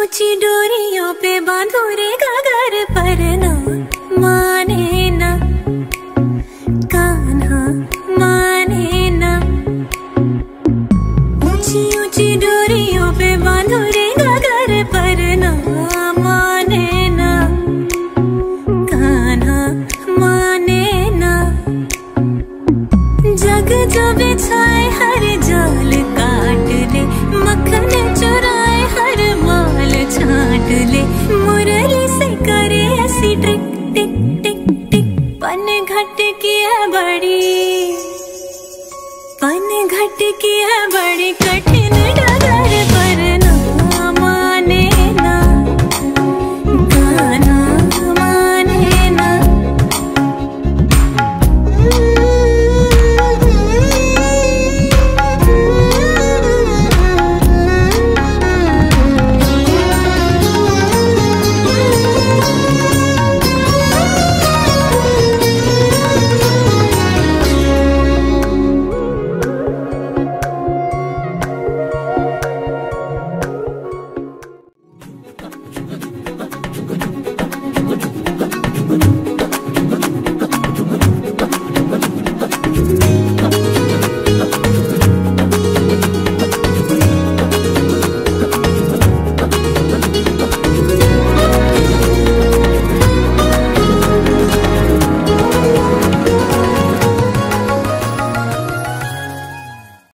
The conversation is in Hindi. ऊंची डोरियों पे बांधो रे गागर परना माने ना, कान्हा माने ना। ऊंची ऊंची डोरियों पे बांधो रे गागर परना माने ना, कान्हा माने ना। जग जो बिछाए हर जाल काट ले, मखने चुराए हर माल छाट ले। मुरली से करे ऐसी टिक टिक टिक टिक। पन घट की है बड़ी, पन घट की है बड़ी कठिन डगर परना माने ना, कान्हा माने ना।